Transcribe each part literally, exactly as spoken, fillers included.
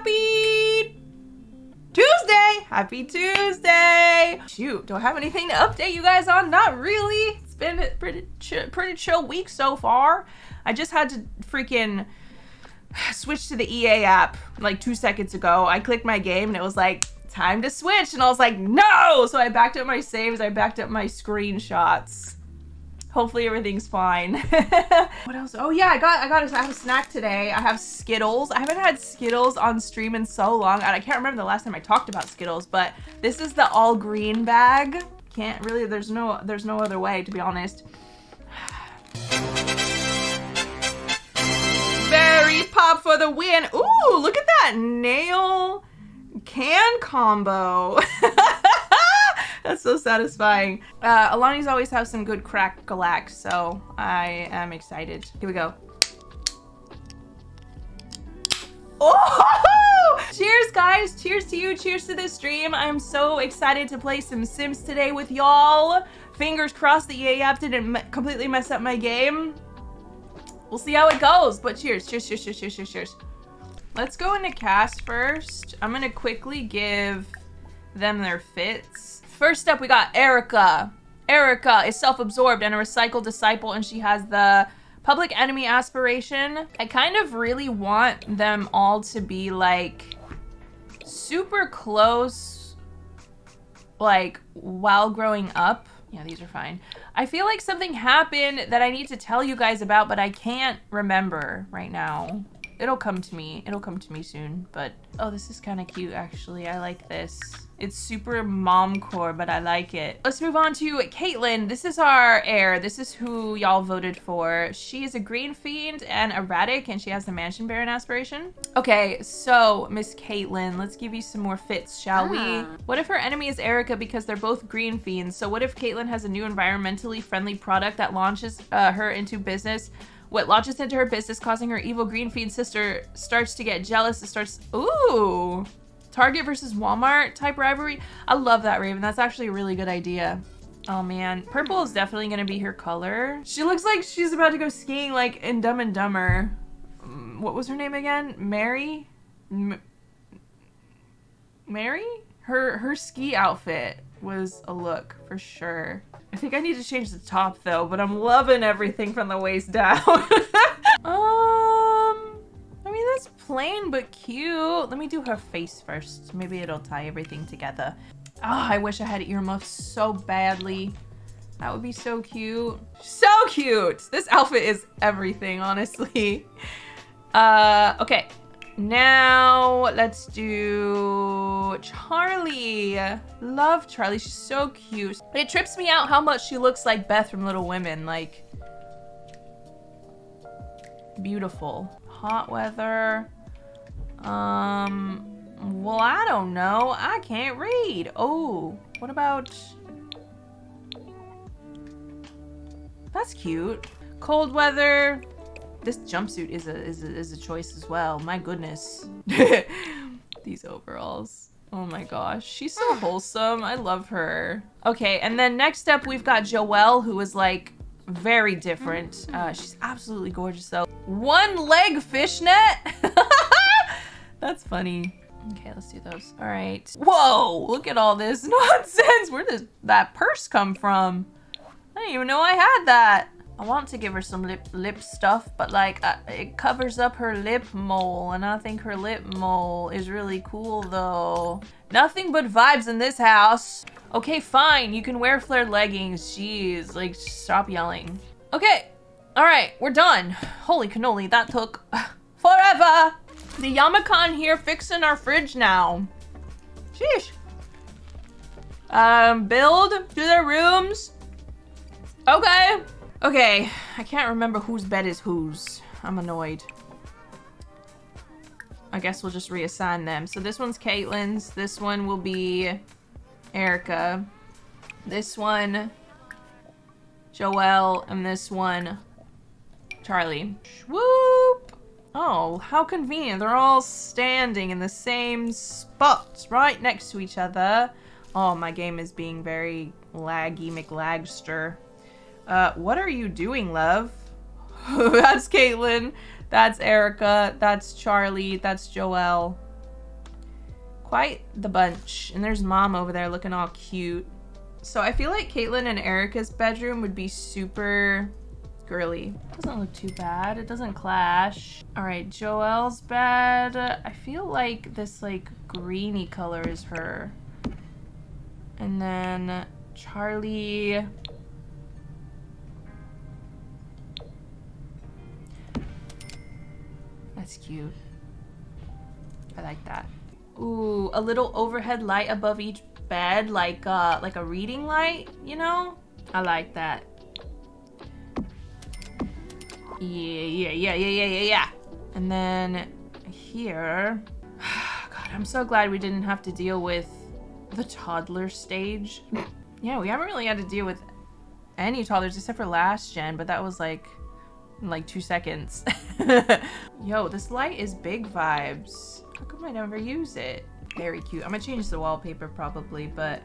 Happy Tuesday! Happy Tuesday! Shoot, don't have anything to update you guys on. Not really. It's been a pretty chill, pretty chill week so far. I just had to freaking switch to the E A app like two seconds ago. I clicked my game and it was like, time to switch. And I was like, no! So I backed up my saves. I backed up my screenshots. Hopefully everything's fine. What else? Oh yeah, I got I got a, I have a snack today. I have Skittles. I haven't had Skittles on stream in so long, and I can't remember the last time I talked about Skittles. But this is the all green bag. Can't really. There's no. There's no other way, to be honest. Berry pop for the win. Ooh, look at that nail can combo. That's so satisfying. Uh, Alani's always have some good crack galax, so I am excited. Here we go. Oh! Cheers, guys. Cheers to you. Cheers to this stream. I'm so excited to play some Sims today with y'all. Fingers crossed the E A app didn't m completely mess up my game. We'll see how it goes, but cheers. Cheers, cheers, cheers, cheers, cheers, cheers. Let's go into cast first. I'm going to quickly give them their fits. First up, we got Erica. Erica is self-absorbed and a recycled disciple, and she has the public enemy aspiration. I kind of really want them all to be, like, super close, like, while growing up. Yeah, these are fine. I feel like something happened that I need to tell you guys about, but I can't remember right now. It'll come to me. It'll come to me soon, but... Oh, this is kind of cute, actually. I like this. It's super momcore, but I like it. Let's move on to Caitlyn. This is our heir. This is who y'all voted for. She is a green fiend and erratic, and she has the mansion baron aspiration. Okay, so Miss Caitlyn, let's give you some more fits, shall ah. we? What if her enemy is Erica because they're both green fiends? So what if Caitlyn has a new environmentally friendly product that launches uh, her into business? What launches into her business, causing her evil green fiend sister starts to get jealous. It starts, ooh. Target versus Walmart type rivalry. I love that, Raven. That's actually a really good idea. Oh man, purple is definitely gonna be her color. She looks like she's about to go skiing like in Dumb and Dumber. What was her name again? Mary? M Mary? Her, her ski outfit was a look for sure. I think I need to change the top though, but I'm loving everything from the waist down. um... I mean, that's plain but cute. Let me do her face first. Maybe it'll tie everything together. Oh, I wish I had earmuffs so badly. That would be so cute. So cute! This outfit is everything, honestly. Uh, okay. Now, let's do Charlie. Love Charlie. She's so cute. It trips me out how much she looks like Beth from Little Women. Like, beautiful. Hot weather. Um, well, I don't know. I can't read. Oh, what about... That's cute. Cold weather. This jumpsuit is a, is a, is a choice as well. My goodness. These overalls. Oh my gosh. She's so wholesome. I love her. Okay, and then next up we've got Joelle, who is like... very different. Uh, she's absolutely gorgeous though. One leg fishnet? That's funny. Okay, let's do those. All right. Whoa, look at all this nonsense. Where does that purse come from? I didn't even know I had that. I want to give her some lip lip stuff, but like uh, it covers up her lip mole, and I think her lip mole is really cool though. Nothing but vibes in this house. Okay, fine. You can wear flared leggings. Jeez, like stop yelling. Okay, all right, we're done. Holy cannoli, that took forever. The Yamakan here fixing our fridge now. Sheesh. Um, build to their rooms. Okay. Okay, I can't remember whose bed is whose. I'm annoyed. I guess we'll just reassign them. So this one's Caitlyn's. This one will be Erica. This one, Joelle. And this one, Charlie. Swoop! Oh, how convenient. They're all standing in the same spot, right next to each other. Oh, my game is being very laggy McLagster. Uh, what are you doing, love? That's Caitlyn. That's Erica. That's Charlie. That's Joelle. Quite the bunch. And there's mom over there looking all cute. So I feel like Caitlin and Erica's bedroom would be super girly. Doesn't look too bad. It doesn't clash. All right, Joelle's bed. I feel like this like greeny color is her. And then Charlie. That's cute. I like that. Ooh, a little overhead light above each bed, like uh, like a reading light, you know? I like that. Yeah, yeah, yeah, yeah, yeah, yeah, yeah. And then here, God, I'm so glad we didn't have to deal with the toddler stage. Yeah, we haven't really had to deal with any toddlers except for last gen, but that was like, in like two seconds. Yo, this light is big vibes. How come I never use it? Very cute. I'm gonna change the wallpaper probably, but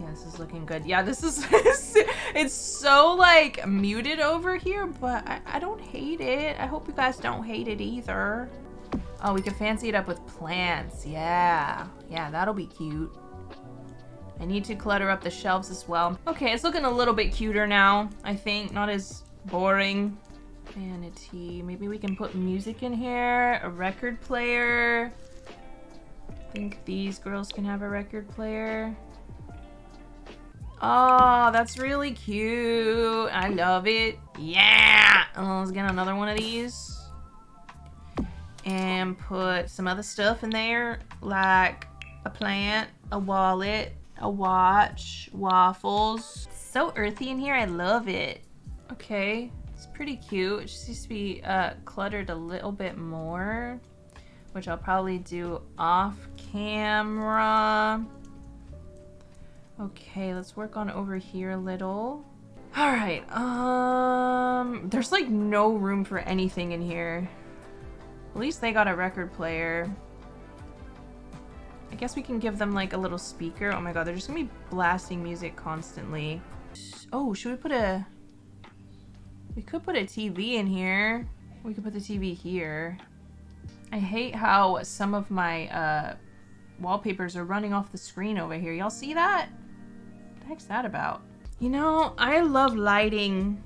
yeah, this is looking good. Yeah, this is, it's so like muted over here, but I, I don't hate it. I hope you guys don't hate it either. Oh, we can fancy it up with plants. Yeah. Yeah, that'll be cute. I need to clutter up the shelves as well. Okay, it's looking a little bit cuter now, I think. Not as boring. Vanity. Maybe we can put music in here. A record player. I think these girls can have a record player. Oh, that's really cute. I love it. Yeah! Oh, let's get another one of these. And put some other stuff in there, like a plant, a wallet, a watch, waffles. It's so earthy in here, I love it. Okay, it's pretty cute. It just needs to be uh, cluttered a little bit more, which I'll probably do off camera. Okay, let's work on over here a little. All right, um, there's like no room for anything in here. At least they got a record player. I guess we can give them like a little speaker. Oh my god, they're just gonna be blasting music constantly. Oh, should we put a... We could put a T V in here. We could put the T V here. I hate how some of my uh, wallpapers are running off the screen over here. Y'all see that? What the heck's that about? You know, I love lighting.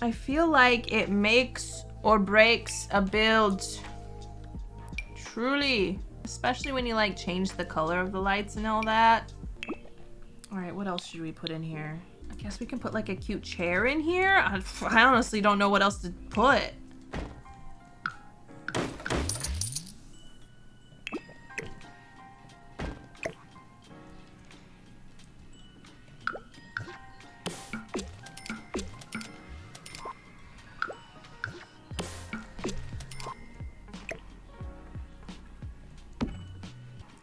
I feel like it makes or breaks a build. Truly. Especially when you like change the color of the lights and all that. Alright, what else should we put in here? I guess we can put like a cute chair in here. I, I honestly don't know what else to put.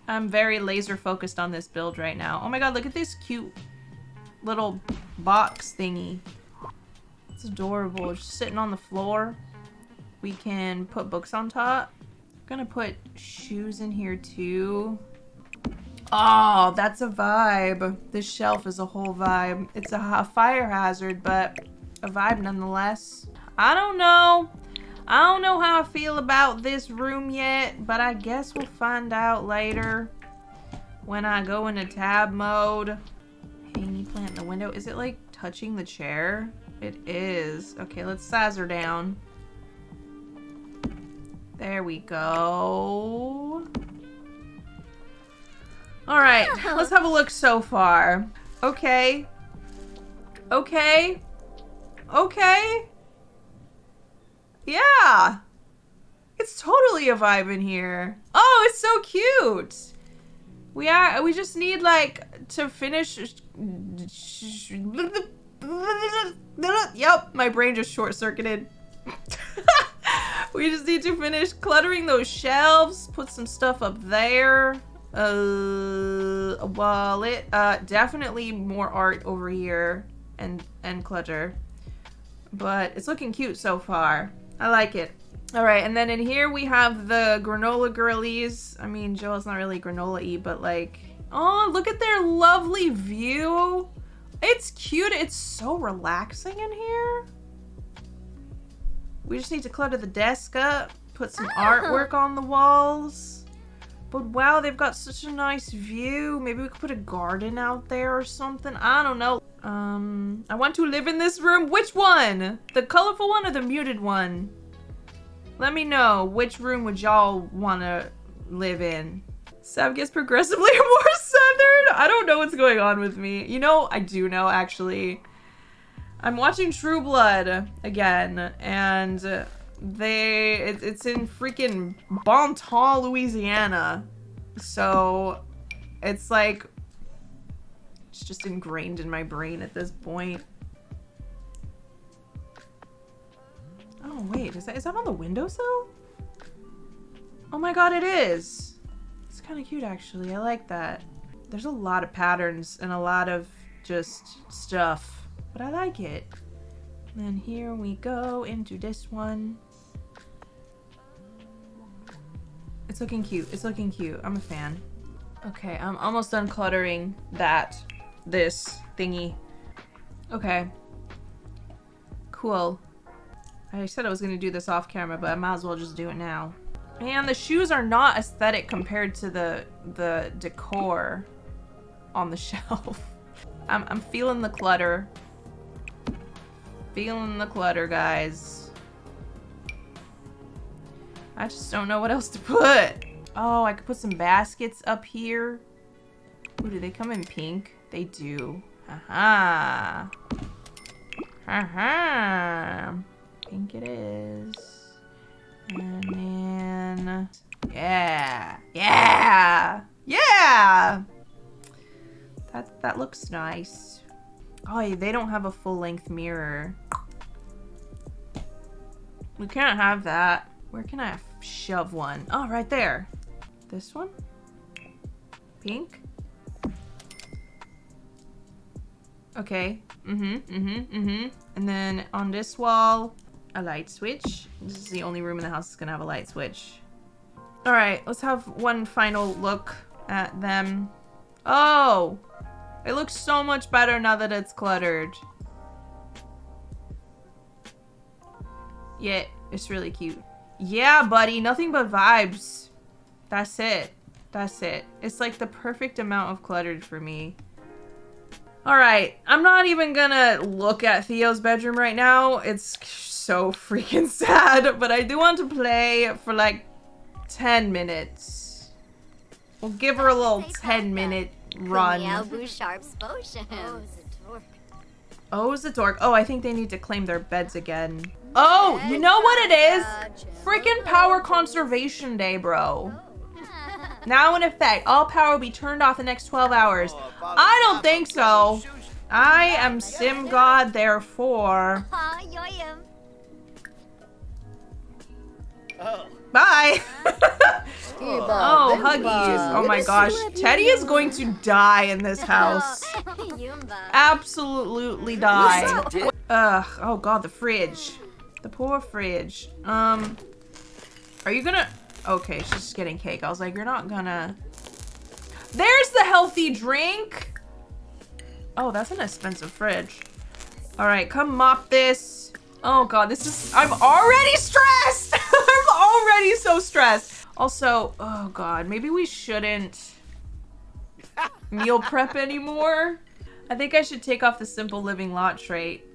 I'm very laser focused on this build right now. Oh my god, look at this cute little box thingy. It's adorable. It's just sitting on the floor. We can put books on top. I'm gonna put shoes in here too. Oh, that's a vibe. This shelf is a whole vibe. It's a fire hazard, but a vibe nonetheless. I don't know. I don't know how I feel about this room yet, but I guess we'll find out later when I go into tab mode. Hanging plant in the window. Is it like touching the chair? It is. Okay, let's size her down. There we go. All right, let's have a look so far. Okay. Okay. Okay. Yeah, it's totally a vibe in here. Oh, it's so cute. We are, we just need like to finish. Yep, my brain just short circuited. We just need to finish cluttering those shelves, put some stuff up there. Uh, a wallet, uh, definitely more art over here and, and clutter. But it's looking cute so far. I like it. All right, and then in here we have the granola girlies. I mean, Joelle's not really granola-y, but like, oh, look at their lovely view. It's cute. It's so relaxing in here. We just need to clutter the desk up, put some artwork on the walls. But wow, they've got such a nice view. Maybe we could put a garden out there or something. I don't know. Um, I want to live in this room. Which one? The colorful one or the muted one? Let me know. Which room would y'all want to live in? Sam gets progressively more southern. I don't know what's going on with me. You know, I do know, actually. I'm watching True Blood again, and they it, it's in freaking Bon Temps, Louisiana. So it's like it's just ingrained in my brain at this point. Oh wait, is that is that on the windowsill? Oh my god, it is. It's kind of cute actually. I like that. There's a lot of patterns and a lot of just stuff, but I like it. And here we go into this one. It's looking cute. It's looking cute. I'm a fan. Okay, I'm almost done cluttering that, this thingy. Okay. Cool. I said I was going to do this off camera, but I might as well just do it now. And the shoes are not aesthetic compared to the the decor on the shelf. I'm, I'm feeling the clutter. Feeling the clutter, guys. I just don't know what else to put. Oh, I could put some baskets up here. Ooh, do they come in pink? They do. Haha. Haha. Pink it is. And then... yeah. Yeah. Yeah. That, that looks nice. Oh, they don't have a full-length mirror. We can't have that. Where can I shove one? Oh, right there. This one? Pink? Okay. Mm-hmm, mm-hmm, mm-hmm. And then on this wall, a light switch. This is the only room in the house that's gonna have a light switch. All right, let's have one final look at them. Oh! It looks so much better now that it's cluttered. Yeah, it's really cute. Yeah, buddy, nothing but vibes. That's it. That's it. It's like the perfect amount of cluttered for me. Alright, I'm not even gonna look at Theo's bedroom right now. It's so freaking sad, but I do want to play for like ten minutes. We'll give her a little ten minute run. Oh, it's a dork. Oh, I think they need to claim their beds again. Oh, you know what it is? Freaking power conservation day, bro. Now in effect, all power will be turned off the next twelve hours. I don't think so. I am Sim God, therefore. Bye. Oh, Huggies. Oh my gosh. Teddy is going to die in this house. Absolutely die. Ugh. Oh god, the fridge. The poor fridge. Um, are you gonna... okay, she's just getting cake. I was like, you're not gonna... there's the healthy drink! Oh, that's an expensive fridge. Alright, come mop this. Oh god, this is... I'm already stressed! I'm already so stressed. Also, oh god, maybe we shouldn't meal prep anymore. I think I should take off the simple living lot trait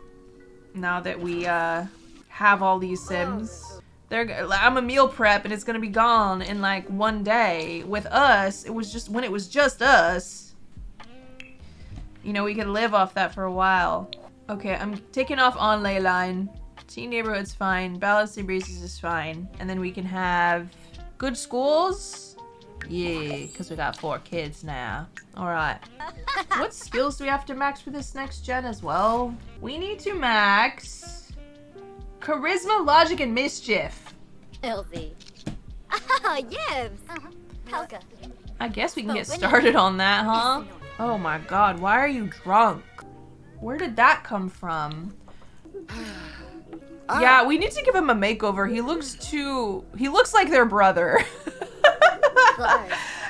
now that we uh, have all these Sims. They're, I'm a meal prep and it's gonna be gone in like one day. With us, it was just, when it was just us, you know, we could live off that for a while. Okay, I'm taking off on ley line. Teen neighborhood's fine. Balanced and breezes is fine. And then we can have good schools. Yeah, because we got four kids now. Alright. What skills do we have to max for this next gen as well? We need to max... charisma, logic, and mischief. Healthy. Oh, yes. Helga. I guess we can get started on that, huh? Oh my god, why are you drunk? Where did that come from? Yeah, we need to give him a makeover. He looks too... he looks like their brother.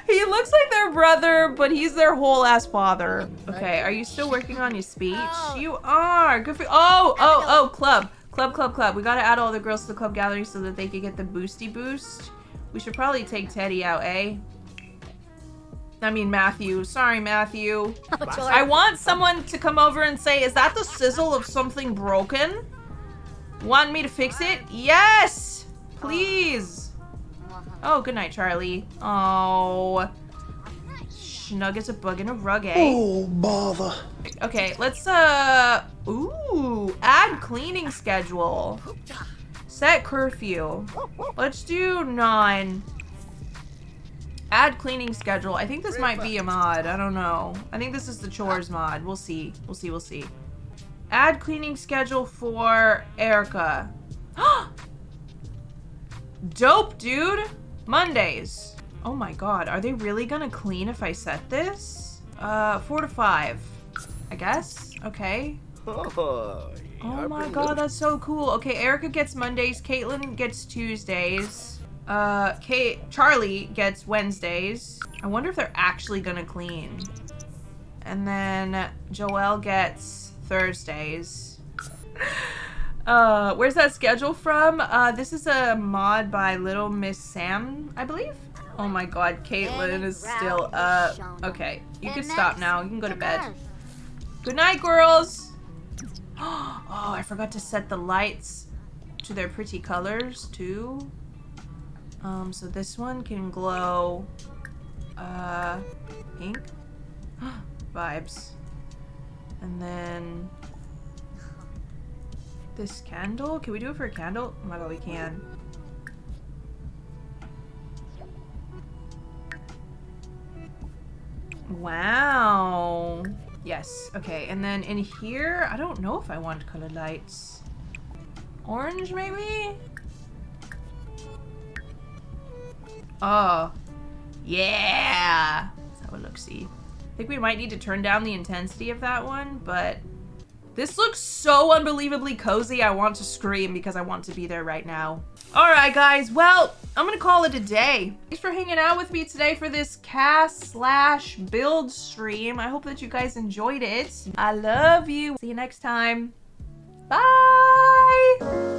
He looks like their brother, but he's their whole ass father. Okay, are you still working on your speech? You are! Good for... oh, oh, oh, club. Club, club, club. We gotta add all the girls to the club gallery so that they can get the boosty boost. We should probably take Teddy out, eh? I mean, Matthew. Sorry, Matthew. I want someone to come over and say, is that the sizzle of something broken? Want me to fix it? Yes! Please! Oh, good night, Charlie. Oh. Snug as a bug in a rug, eh? Oh, bother. Okay, let's, uh... Ooh, add cleaning schedule. Set curfew. Let's do nine. Add cleaning schedule. I think this might be a mod. I don't know. I think this is the chores mod. We'll see. We'll see. We'll see. Add cleaning schedule for Erica. Dope, dude. Mondays. Oh my god. Are they really gonna clean if I set this? Uh, four to five. I guess. Okay. Oh my god. That's so cool. Okay. Erica gets Mondays. Caitlin gets Tuesdays. Uh, Kate, Charlie gets Wednesdays. I wonder if they're actually gonna clean. And then Joelle gets Thursdays. Uh, where's that schedule from? Uh, this is a mod by Little Miss Sam, I believe. Oh my god, Caitlin is still up. Okay, you can stop now. You can go to bed. Good night, girls! Oh, I forgot to set the lights to their pretty colors, too. Um, so this one can glow, uh, pink vibes. And then this candle, can we do it for a candle? Oh my god, we can. Wow. Yes, okay, and then in here, I don't know if I want colored lights. Orange, maybe? Oh, yeah! Let's have a look-see. I think we might need to turn down the intensity of that one, but... This looks so unbelievably cozy, I want to scream because I want to be there right now. Alright, guys, well, I'm gonna call it a day. Thanks for hanging out with me today for this cast slash build stream. I hope that you guys enjoyed it. I love you. See you next time. Bye!